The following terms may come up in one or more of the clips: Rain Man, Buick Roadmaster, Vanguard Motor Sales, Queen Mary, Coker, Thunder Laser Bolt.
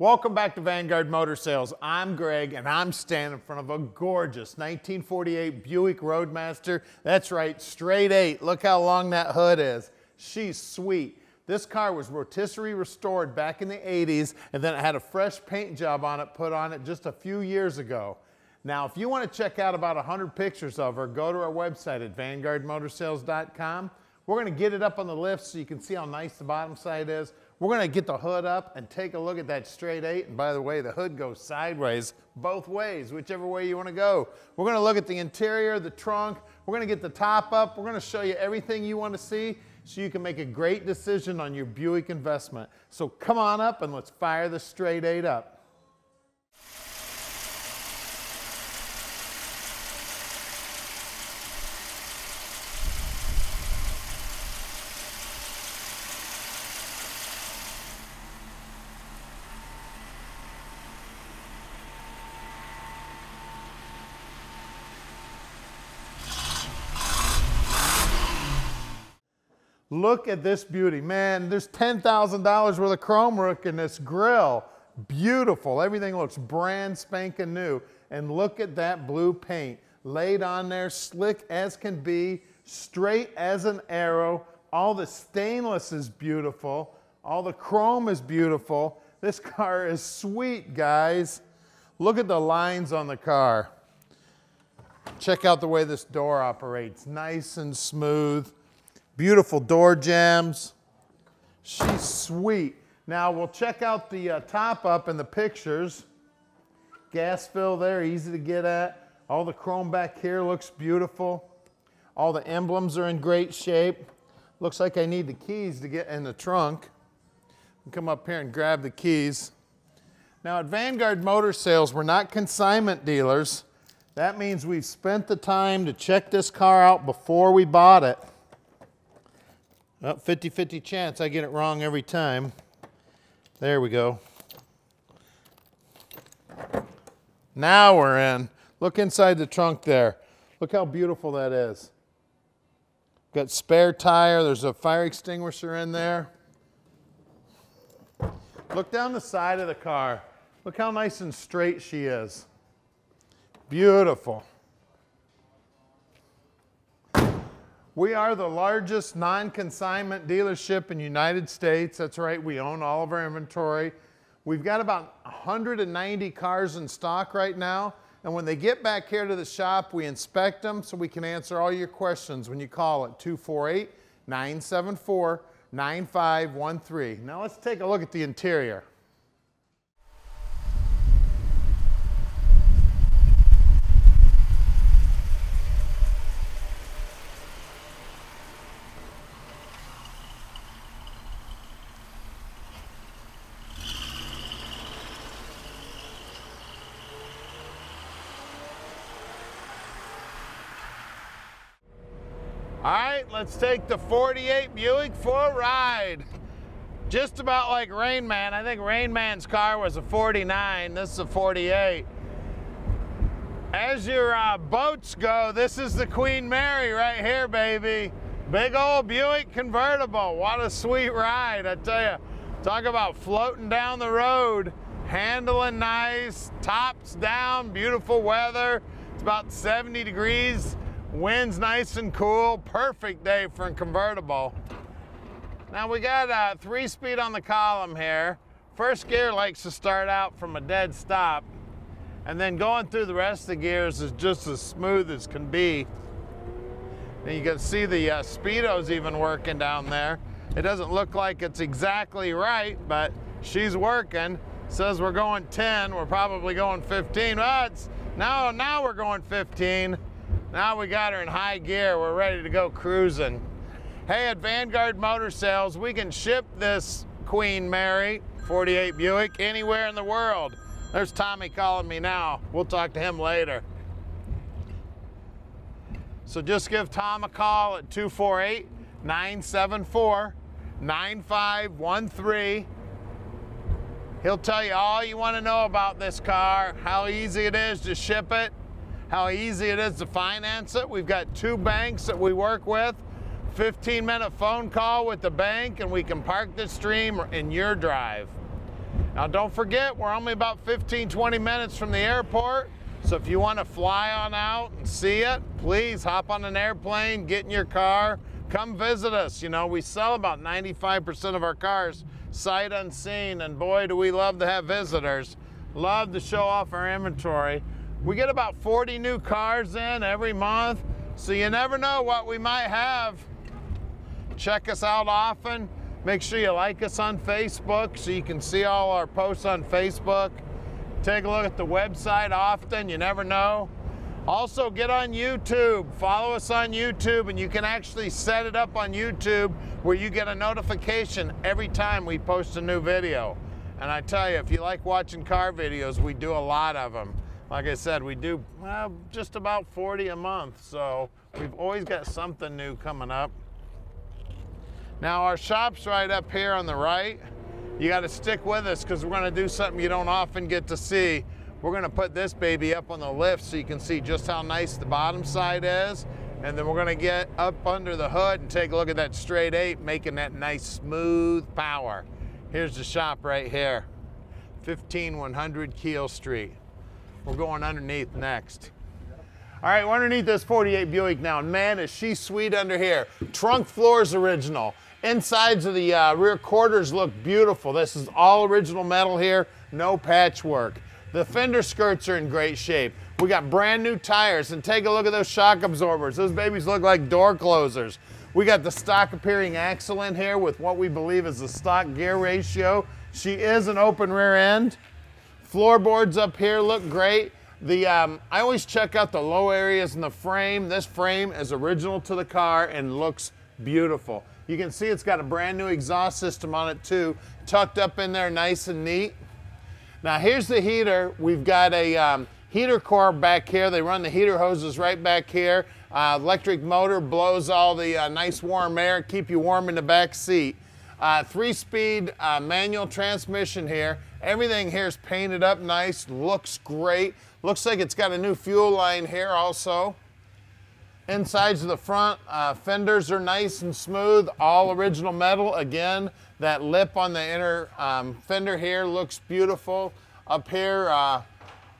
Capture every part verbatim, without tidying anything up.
Welcome back to Vanguard Motor Sales. I'm Greg and I'm standing in front of a gorgeous nineteen forty-eight Buick Roadmaster. That's right, straight eight. Look how long that hood is. She's sweet. This car was rotisserie restored back in the eighties and then it had a fresh paint job on it put on it just a few years ago. Now, if you want to check out about one hundred pictures of her, go to our website at vanguard motor sales dot com. We're going to get it up on the lift so you can see how nice the bottom side is. We're going to get the hood up and take a look at that straight eight. And by the way, the hood goes sideways both ways, whichever way you want to go. We're going to look at the interior, the trunk. We're going to get the top up. We're going to show you everything you want to see so you can make a great decision on your Buick investment. So come on up and let's fire the straight eight up. Look at this beauty. Man, there's ten thousand dollars worth of chrome work in this grille. Beautiful. Everything looks brand spanking new. And look at that blue paint laid on there, slick as can be, straight as an arrow. All the stainless is beautiful. All the chrome is beautiful. This car is sweet, guys. Look at the lines on the car. Check out the way this door operates. Nice and smooth. Beautiful door jambs. She's sweet. Now we'll check out the uh, top up in the pictures. Gas fill there, easy to get at. All the chrome back here looks beautiful. All the emblems are in great shape. Looks like I need the keys to get in the trunk. Come up here and grab the keys. Now at Vanguard Motor Sales, we're not consignment dealers. That means we've spent the time to check this car out before we bought it. Well, fifty fifty chance I get it wrong every time. There we go. Now we're in. Look inside the trunk there. Look how beautiful that is. Got spare tire. There's a fire extinguisher in there. Look down the side of the car. Look how nice and straight she is. Beautiful. We are the largest non-consignment dealership in the United States. That's right, we own all of our inventory. We've got about one hundred ninety cars in stock right now. And when they get back here to the shop, we inspect them so we can answer all your questions when you call at two four eight, nine seven four, nine five one three. Now let's take a look at the interior. All right, let's take the forty-eight Buick for a ride. Just about like Rain Man. I think Rain Man's car was a forty-nine. This is a forty-eight. As your uh, boats go, this is the Queen Mary right here, baby. Big old Buick convertible. What a sweet ride, I tell you. Talk about floating down the road, handling nice, tops down, beautiful weather. It's about seventy degrees. Wind's nice and cool, perfect day for a convertible. Now we got uh, three speed on the column here. First gear likes to start out from a dead stop, and then going through the rest of the gears is just as smooth as can be. And you can see the uh, speedo's even working down there. It doesn't look like it's exactly right, but she's working. Says we're going ten, we're probably going fifteen. Well, it's, now, now we're going fifteen. Now we got her in high gear. We're ready to go cruising. Hey, at Vanguard Motor Sales, we can ship this Queen Mary forty-eight Buick anywhere in the world. There's Tommy calling me now. We'll talk to him later. So just give Tom a call at two four eight, nine seven four, nine five one three. He'll tell you all you want to know about this car, how easy it is to ship it, how easy it is to finance it. We've got two banks that we work with. fifteen minute phone call with the bank and we can park this dream in your drive. Now don't forget, we're only about fifteen, twenty minutes from the airport. So if you want to fly on out and see it, please hop on an airplane, get in your car, come visit us. You know, we sell about ninety-five percent of our cars sight unseen, and boy, do we love to have visitors. Love to show off our inventory. We get about forty new cars in every month, so you never know what we might have. Check us out often. Make sure you like us on Facebook so you can see all our posts on Facebook. Take a look at the website often, you never know. Also, get on YouTube. Follow us on YouTube, and you can actually set it up on YouTube where you get a notification every time we post a new video. And I tell you, if you like watching car videos, we do a lot of them. Like I said, we do well, just about forty a month, so we've always got something new coming up. Now our shop's right up here on the right. You got to stick with us because we're going to do something you don't often get to see. We're going to put this baby up on the lift so you can see just how nice the bottom side is, and then we're going to get up under the hood and take a look at that straight eight making that nice smooth power. Here's the shop right here, fifteen one hundred Keel Street. We're going underneath next. All right, we're underneath this forty-eight Buick now, and man, is she sweet under here. Trunk floor's original. Insides of the uh, rear quarters look beautiful. This is all original metal here, no patchwork. The fender skirts are in great shape. We got brand new tires, and take a look at those shock absorbers. Those babies look like door closers. We got the stock appearing axle in here with what we believe is the stock gear ratio. She is an open rear end. Floorboards up here look great. The um, I always check out the low areas in the frame. This frame is original to the car and looks beautiful. You can see it's got a brand new exhaust system on it too, tucked up in there nice and neat. Now here's the heater. We've got a um, heater core back here. They run the heater hoses right back here. Uh, electric motor blows all the uh, nice warm air, keep you warm in the back seat. Uh, three-speed uh, manual transmission here. Everything here is painted up nice, looks great. Looks like it's got a new fuel line here also. Insides of the front, uh, fenders are nice and smooth, all original metal. Again, that lip on the inner um, fender here looks beautiful. Up here uh,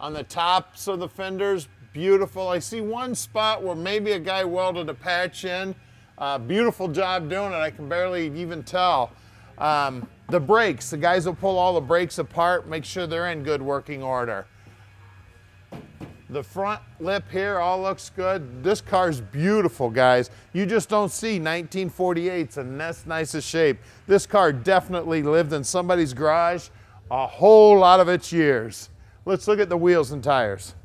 on the tops of the fenders, beautiful. I see one spot where maybe a guy welded a patch in. Uh, beautiful job doing it. I can barely even tell. Um, the brakes, the guys will pull all the brakes apart, make sure they're in good working order. The front lip here all looks good. This car's beautiful, guys. You just don't see nineteen forty-eights in this nicest shape. This car definitely lived in somebody's garage a whole lot of its years. Let's look at the wheels and tires.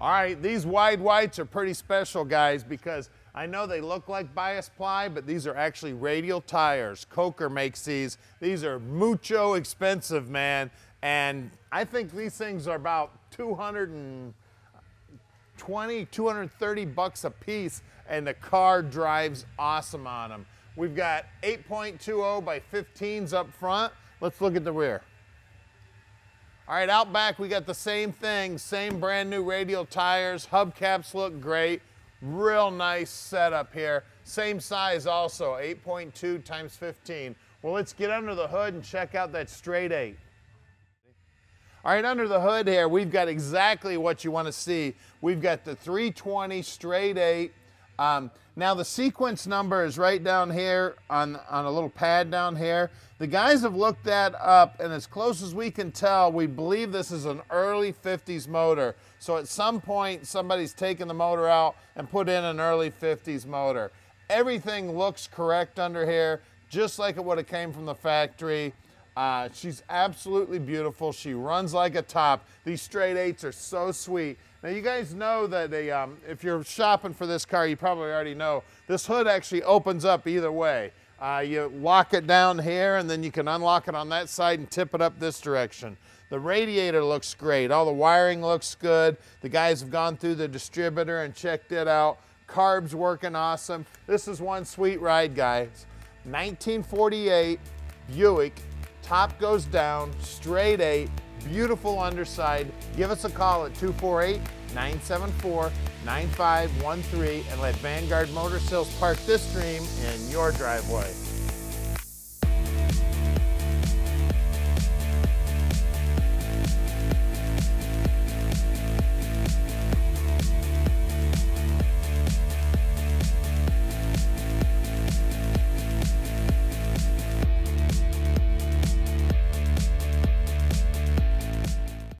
All right, these wide whites are pretty special, guys, because I know they look like bias ply, but these are actually radial tires. Coker makes these. These are mucho expensive, man. And I think these things are about two hundred twenty, two hundred thirty bucks a piece, and the car drives awesome on them. We've got eight twenty by fifteens up front. Let's look at the rear. All right, out back we got the same thing, same brand new radial tires, hubcaps look great, real nice setup here. Same size also, eight point two times fifteen. Well, let's get under the hood and check out that straight eight. All right, under the hood here, we've got exactly what you want to see. We've got the three twenty straight eight. Um, now the sequence number is right down here on, on a little pad down here. The guys have looked that up, and as close as we can tell, we believe this is an early fifties motor. So at some point, somebody's taken the motor out and put in an early fifties motor. Everything looks correct under here, just like it would have came from the factory. Uh, she's absolutely beautiful. She runs like a top. These straight eights are so sweet. Now you guys know that they, um, if you're shopping for this car, you probably already know, this hood actually opens up either way. Uh, you lock it down here, and then you can unlock it on that side and tip it up this direction. The radiator looks great. All the wiring looks good. The guys have gone through the distributor and checked it out. Carb's working awesome. This is one sweet ride, guys. nineteen forty-eight Buick. Top goes down, straight eight, beautiful underside. Give us a call at two four eight, nine seven four, nine five one three and let Vanguard Motor Sales park this dream in your driveway.